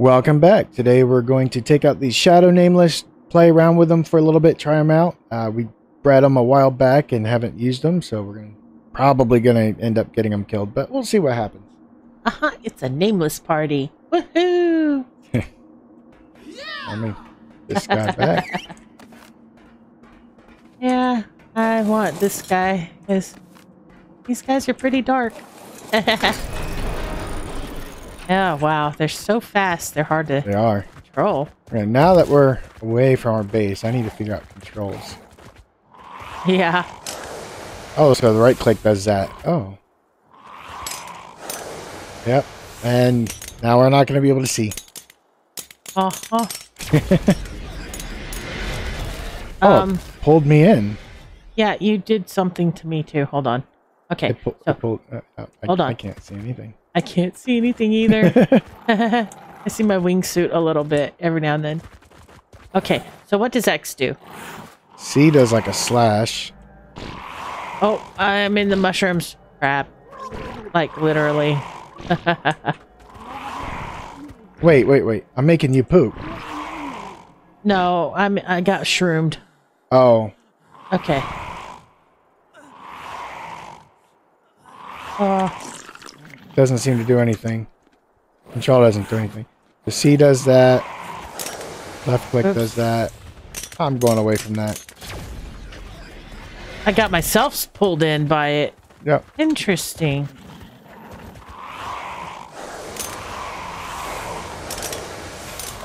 Welcome back. Today we're going to take out these Shadow Nameless, play around with them for a little bit, try them out. We bred them a while back and haven't used them, so we're probably going to end up getting them killed, but we'll see what happens. Uh-huh, it's a nameless party. Woohoo! Yeah. I mean, this guy back. Yeah, I want this guy, because these guys are pretty dark. Yeah, wow, they're so fast, they're hard to control. And now that we're away from our base, I need to figure out controls. Yeah. Oh, so the right click does that. Oh. Yep. And now we're not going to be able to see. Uh-huh. Pulled me in. Yeah, you did something to me too. Hold on. Okay. Hold on. I can't see anything. I can't see anything either. I see my wingsuit a little bit every now and then. Okay, so what does X do? C does like a slash. Oh, I'm in the mushrooms. Crap. Like, literally. Wait. I'm making you poop. No, I got shroomed. Oh. Okay. Doesn't seem to do anything. Control doesn't do anything. The C does that. Left click does that. I'm going away from that. I got myself pulled in by it. Yep. Interesting.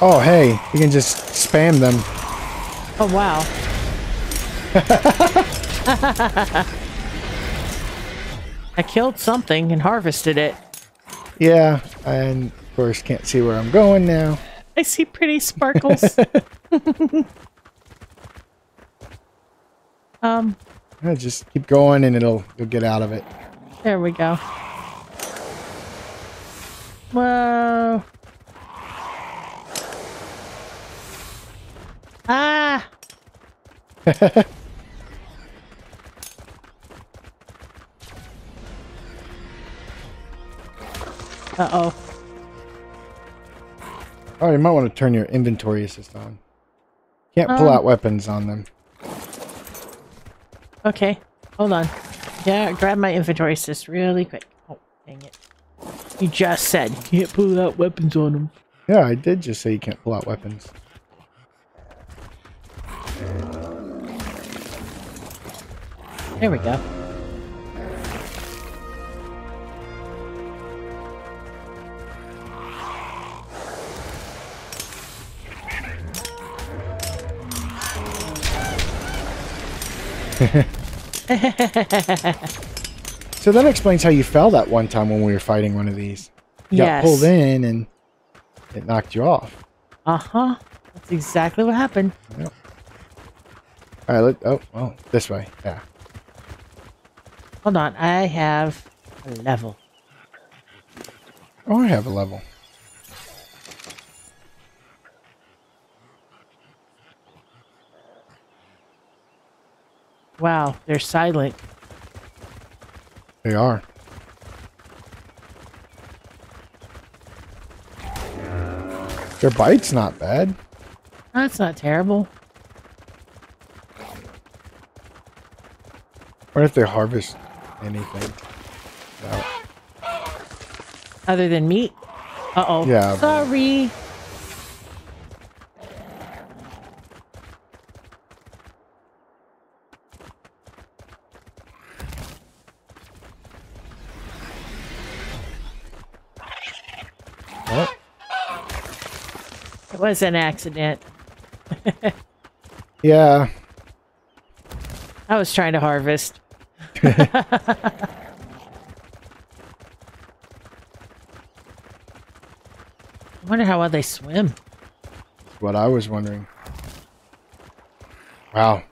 Oh, hey. You can just spam them. Oh, wow. I killed something and harvested it. Yeah, and of course can't see where I'm going now. I see pretty sparkles. I just keep going and you'll get out of it. There we go. Whoa. Ah. Uh-oh. Oh, you might want to turn your inventory assist on. Can't pull out weapons on them. Okay. Hold on. Yeah, grab my inventory assist really quick. Oh, dang it. You just said you can't pull out weapons on them. Yeah, I did just say you can't pull out weapons. There we go. So that explains how you fell that one time when we were fighting one of these. You got pulled in and it knocked you off. Uh-huh. That's exactly what happened. Yep. All right, well, this way. Yeah. Hold on. I have a level. Oh, I have a level. Wow, they're silent. They are. Their bite's not bad. That's not terrible. What if they harvest anything? No. Other than meat? Uh-oh. Yeah, sorry. It was an accident. Yeah. I was trying to harvest. I wonder how well they swim. That's what I was wondering. Wow.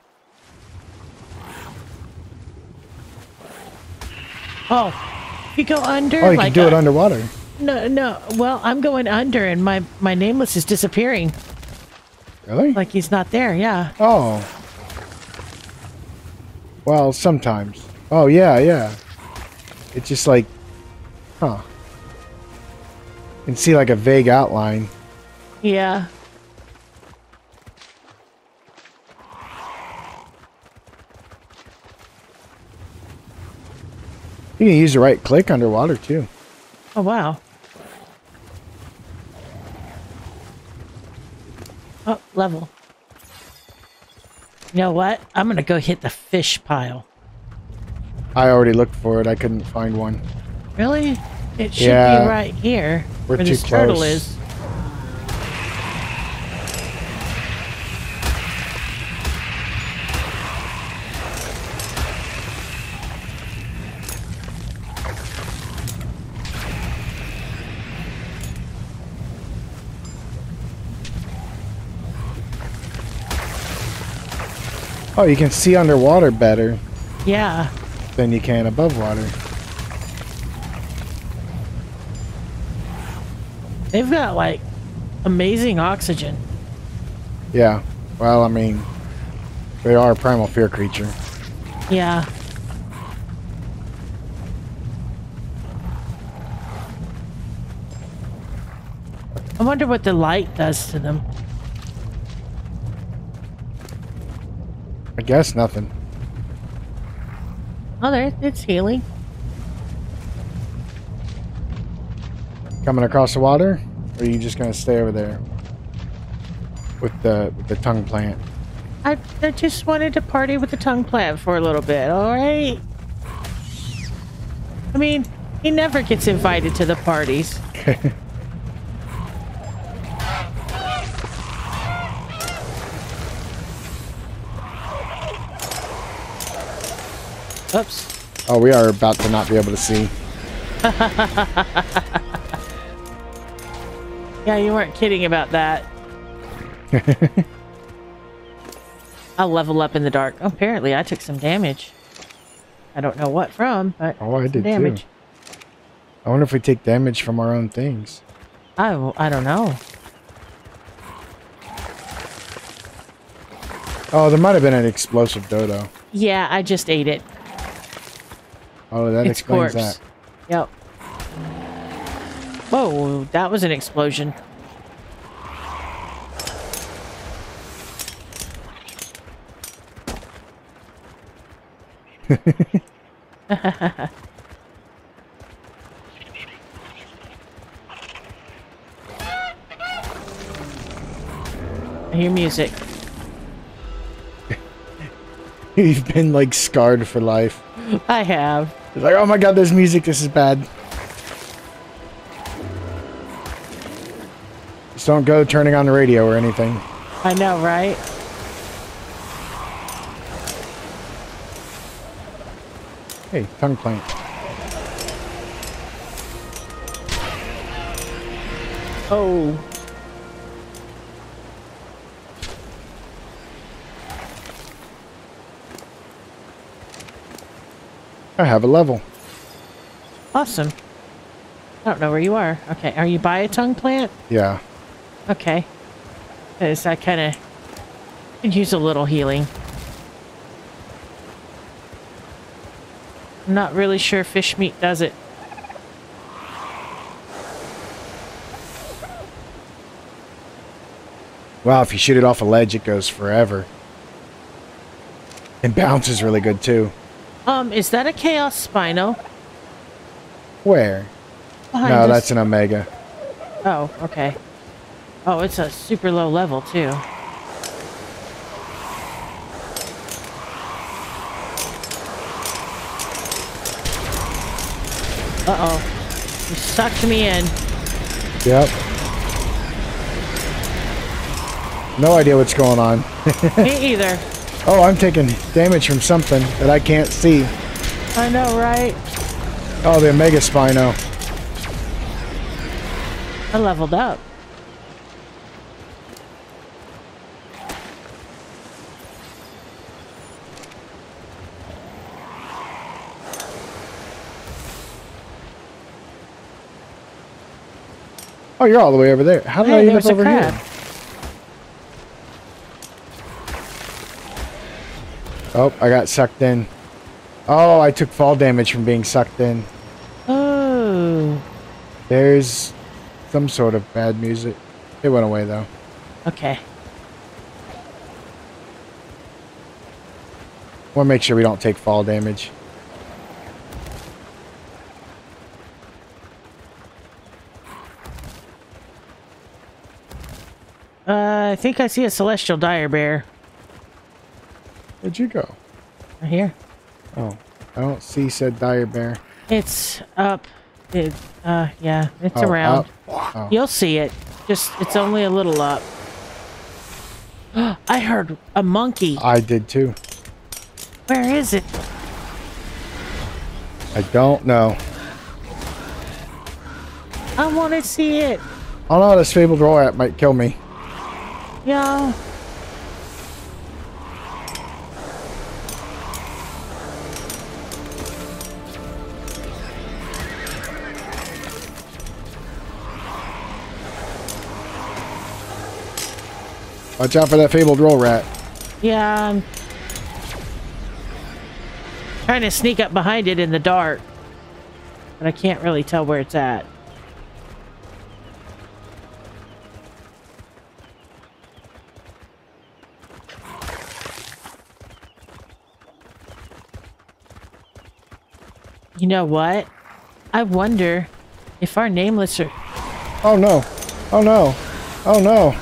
Oh, you go under? Oh, you like can do it underwater. No. Well, I'm going under, and my nameless is disappearing. Really? Like he's not there. Yeah. Oh. Well, sometimes. Oh yeah. It's just like, huh? You can see like a vague outline. Yeah. You can use the right click underwater too. Oh, wow. Oh, level. You know what? I'm going to go hit the fish pile. I already looked for it. I couldn't find one. Really? It should be right here. We're where too this turtle close. Is. Oh, you can see underwater better. Yeah. Than you can above water. They've got like amazing oxygen. Yeah. Well, I mean, they are a primal fear creature. Yeah. I wonder what the light does to them. I guess nothing. Oh, there, it's healing. Coming across the water, or are you just gonna stay over there with the tongue plant? I just wanted to party with the tongue plant for a little bit. All right. I mean, he never gets invited to the parties. Oops. Oh, we are about to not be able to see. Yeah, you weren't kidding about that. I'll level up in the dark. Oh, apparently I took some damage. I don't know what from, but oh, I did damage. Too. I wonder if we take damage from our own things. I don't know. Oh, there might have been an explosive dodo. Yeah, I just ate it. Oh, that explains that. Yep. Whoa, that was an explosion. I hear music. You've been like scarred for life. I have. It's like, oh my god, there's music, this is bad. Just don't go turning on the radio or anything. I know, right? Hey, tongue plant. Oh. I have a level. Awesome. I don't know where you are. Okay, are you by a tongue plant? Yeah. Okay. Because I kind of could use a little healing. I'm not really sure fish meat does it. Wow, if you shoot it off a ledge, it goes forever. And bounces really good, too. Is that a Chaos Spino? Where? Behind no, that's an Omega. Oh, okay. Oh, it's a super low level, too. Uh-oh. You sucked me in. Yep. No idea what's going on. Me either. Oh, I'm taking damage from something that I can't see. I know, right? Oh, the Omega Spino. I leveled up. Oh, you're all the way over there. How did I end up over here? Oh, I got sucked in. Oh, I took fall damage from being sucked in. Oh. There's some sort of bad music. It went away, though. Okay. We'll make sure we don't take fall damage. I think I see a Celestial Dire Bear. Where'd you go? Right here. Oh, I don't see said Dire Bear. It's up. It, yeah, it's around. Oh. You'll see it. Just, it's only a little up. I heard a monkey. I did too. Where is it? I don't know. I want to see it. I don't know, this fabled Royat might kill me. Yeah. Watch out for that fabled roll rat. Yeah, I'm trying to sneak up behind it in the dark, but I can't really tell where it's at. You know what? I wonder if our nameless are... Oh no! Oh no! Oh no!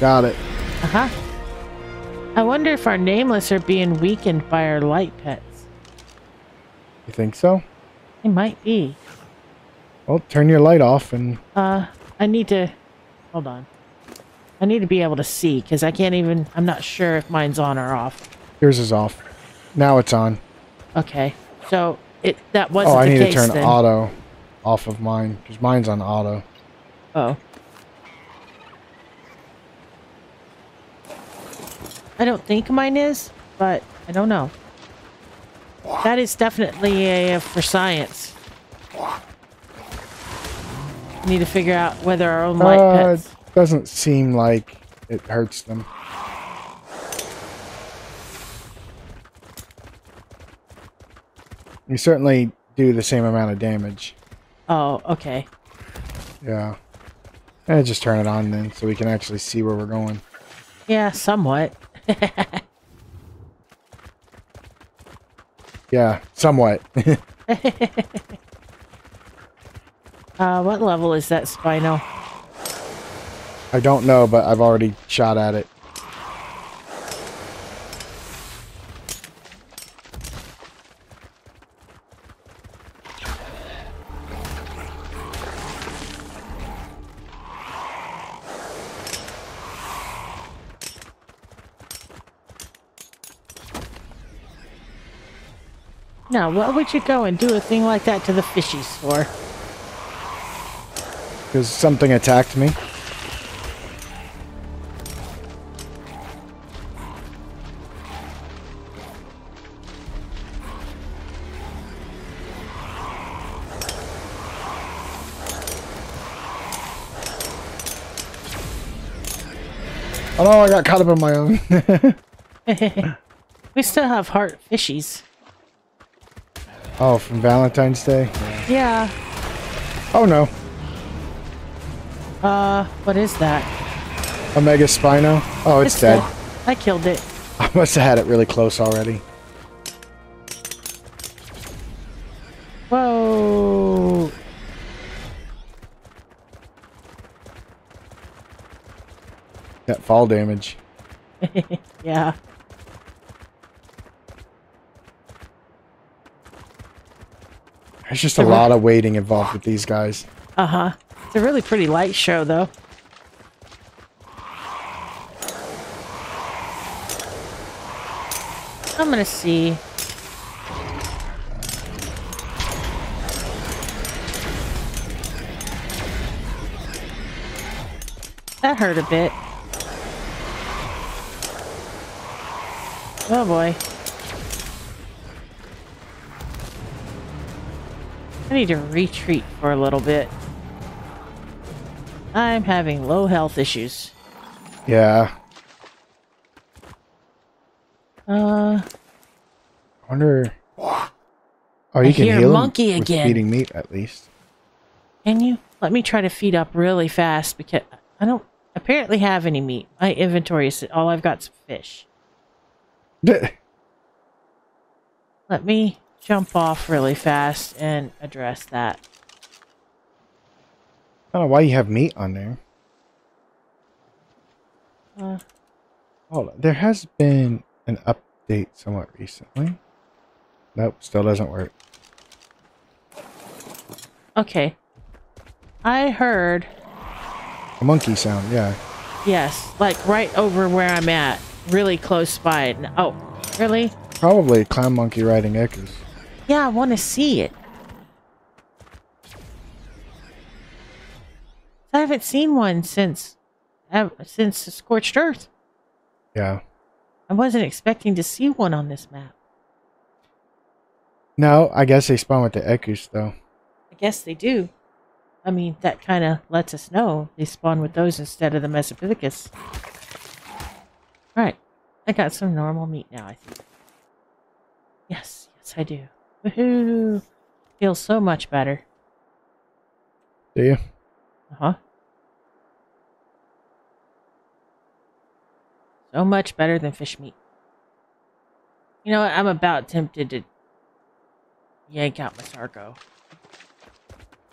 Got it. Uh-huh. I wonder if our nameless are being weakened by our light pets. You think so? They might be. Well, turn your light off and... I need to... Hold on. I need to be able to see, because I can't even... I'm not sure if mine's on or off. Yours is off. Now it's on. Okay. So, that wasn't the case then. Oh, I need to turn auto off of mine, because mine's on auto. Oh. I don't think mine is, but I don't know. That is definitely a for science. We need to figure out whether our own light pets... It doesn't seem like it hurts them. You certainly do the same amount of damage. Oh, okay. Yeah. And just turn it on then, so we can actually see where we're going. Yeah, somewhat. Yeah, somewhat. What level is that Spino? I don't know, but I've already shot at it. Now, what would you go and do a thing like that to the fishies for? Because something attacked me. Oh no, I got caught up on my own. We still have heart fishies. Oh, from Valentine's Day? Yeah. Oh no. What is that? Omega Spino? Oh, it's dead. I killed it. I must have had it really close already. Whoa. That fall damage. Yeah. There's just a lot of waiting involved with these guys. Uh-huh. It's a really pretty light show, though. I'm gonna see. That hurt a bit. Oh, boy. I need to retreat for a little bit. I'm having low health issues. Yeah. I wonder. Oh, you can heal him with feeding meat, at least. Can you? Let me try to feed up really fast because I don't apparently have any meat. My inventory is all I've got is fish. Let me jump off really fast and address that. I don't know why you have meat on there. Oh, there has been an update somewhat recently. Nope, still doesn't work. Okay. I heard a monkey sound, yeah. Yes, like right over where I'm at. Really close by. Oh, really? Probably a clown monkey riding Equus. Yeah, I want to see it. I haven't seen one since the Scorched Earth. Yeah. I wasn't expecting to see one on this map. No, I guess they spawn with the Equus, though. I guess they do. I mean, that kind of lets us know they spawn with those instead of the Mesopithecus. Alright. I got some normal meat now, I think. Yes. Yes, I do. Woohoo! Feels so much better. Do you? Uh-huh. So much better than fish meat. You know what? I'm about tempted to yank out my Sarco.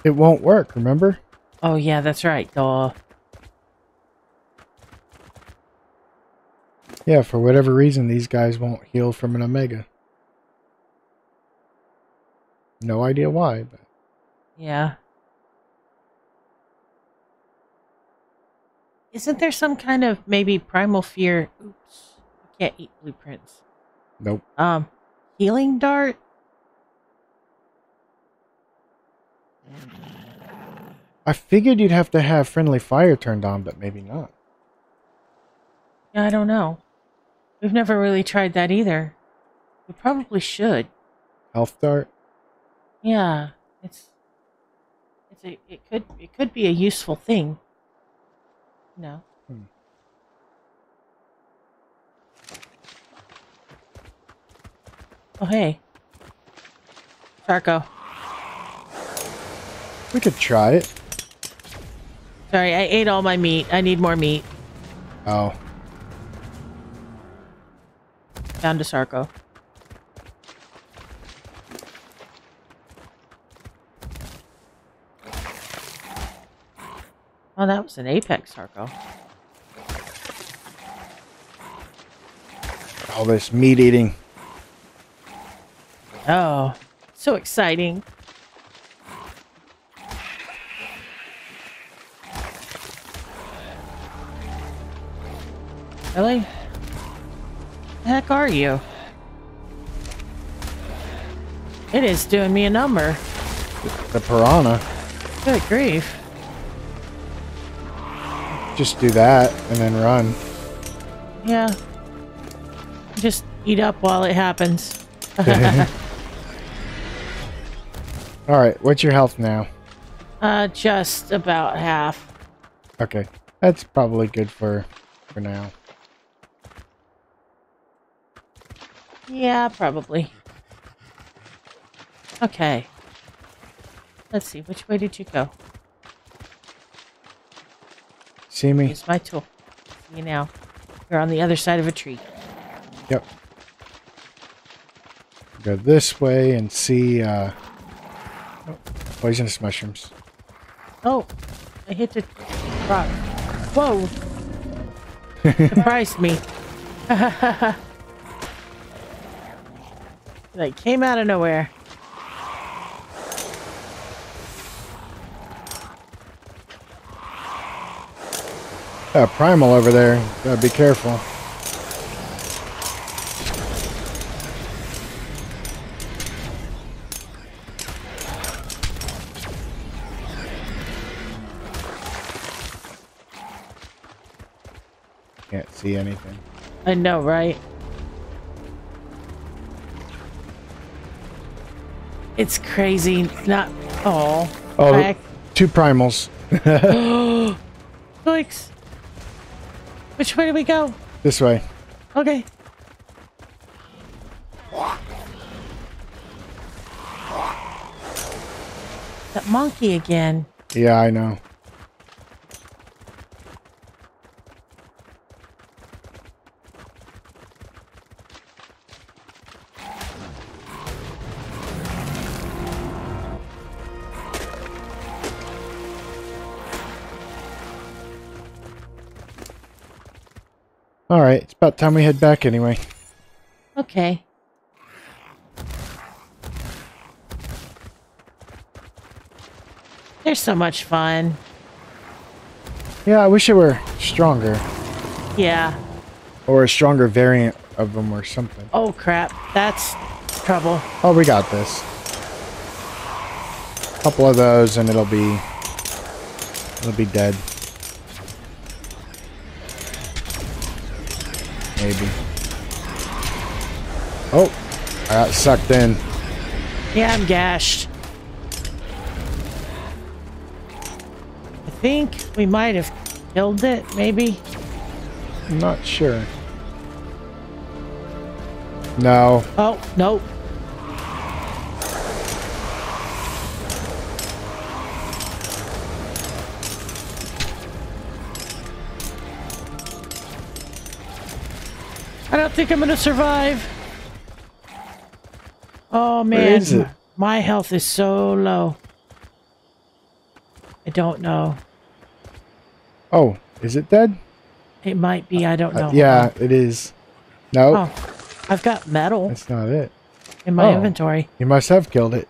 It won't work, remember? Oh, yeah, that's right. Duh. Yeah, for whatever reason, these guys won't heal from an Omega. No idea why, but... Yeah. Isn't there some kind of maybe Primal Fear? Oops. I can't eat blueprints. Nope. Healing dart? I figured you'd have to have friendly fire turned on, but maybe not. Yeah, I don't know. We've never really tried that either. We probably should. Health dart? Yeah, it could be a useful thing. No. Hmm. Oh, hey. Sarco. We could try it. Sorry, I ate all my meat. I need more meat. Oh. Down to Sarco. Oh, that was an apex Sarco. All this meat eating. Oh, so exciting. Really? Where the heck are you? It is doing me a number. The piranha. Good grief. Just do that and then run. Yeah. Just eat up while it happens. Alright, what's your health now? Just about half. Okay. That's probably good for now. Yeah, probably. Okay. Let's see, which way did you go? See me? Use my tool. See you now. You're on the other side of a tree. Yep. Go this way and see poisonous mushrooms. Oh, I hit the rock. Whoa! Surprised me. They came out of nowhere. Primal over there. Gotta be careful. Can't see anything. I know, right? It's crazy. Not all. Oh, back. Two primals. Yikes. Which way do we go? This way. Okay. That monkey again. Yeah, I know. Alright, it's about time we head back anyway. Okay. They're so much fun. Yeah, I wish they were stronger. Yeah. Or a stronger variant of them or something. Oh crap, that's trouble. Oh, we got this. A couple of those and it'll be dead. Maybe. Oh, I got sucked in. Yeah, I'm gashed. I think we might have killed it, maybe? I'm not sure. No. Oh, nope. I don't think I'm gonna survive. Oh man, my health is so low. I don't know. Oh, is it dead? It might be. I don't know. Yeah, it is. No. Nope. Oh, I've got metal. That's not it. In my inventory. You must have killed it.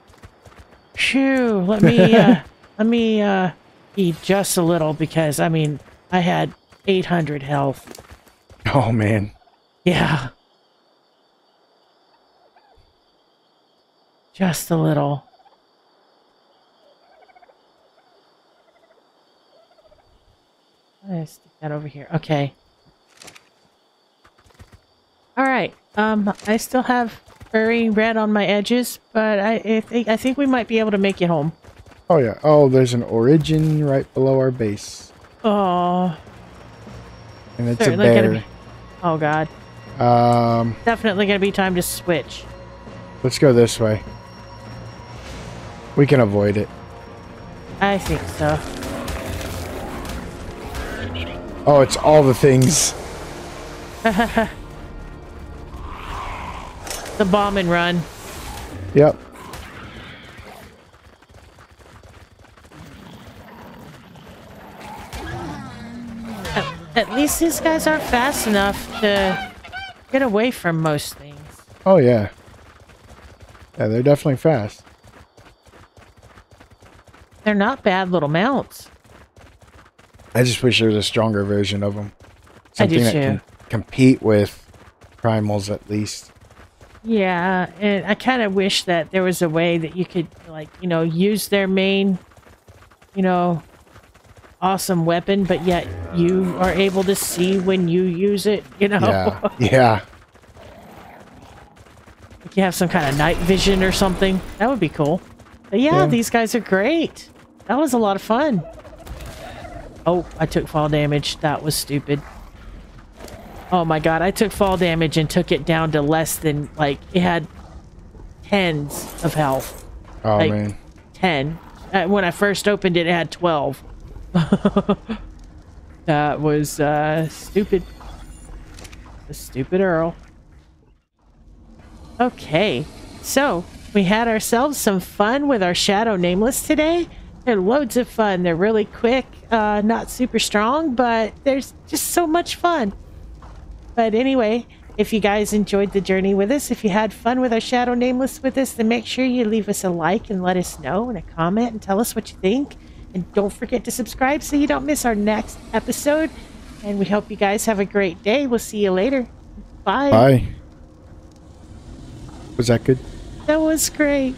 Phew. Let me let me eat just a little because I mean I had 800 health. Oh man. Yeah. Just a little. I'm gonna stick that over here. Okay. Alright. I still have furry red on my edges, but I think we might be able to make it home. Oh yeah. Oh, there's an origin right below our base. Oh. And it's a bear. Oh god. Definitely gonna be time to switch. Let's go this way. We can avoid it. I think so. Oh, it's all the things. The bomb and run. Yep. At least these guys aren't fast enough to get away from most things. Oh, yeah. Yeah, they're definitely fast. They're not bad little mounts. I just wish there was a stronger version of them. Something that can compete with primals, at least. Yeah, and I kind of wish that there was a way that you could, like, you know, use their main, you know, awesome weapon, but yet you are able to see when you use it, you know? Yeah. Yeah. Like you have some kind of night vision or something. That would be cool. But yeah, these guys are great. That was a lot of fun. Oh, I took fall damage. That was stupid. Oh my god, I took fall damage and took it down to less than, like, it had tens of health. Oh, like, man. 10. When I first opened it, it had 12. That was stupid. The stupid Earl. Okay, so we had ourselves some fun with our Shadow Nameless today. They're loads of fun. They're really quick, not super strong, but there's just so much fun. But anyway, if you guys enjoyed the journey with us, if you had fun with our Shadow Nameless with us, then make sure you leave us a like and let us know in a comment and tell us what you think. And don't forget to subscribe so you don't miss our next episode. And we hope you guys have a great day. We'll see you later. Bye. Bye. Was that good? That was great.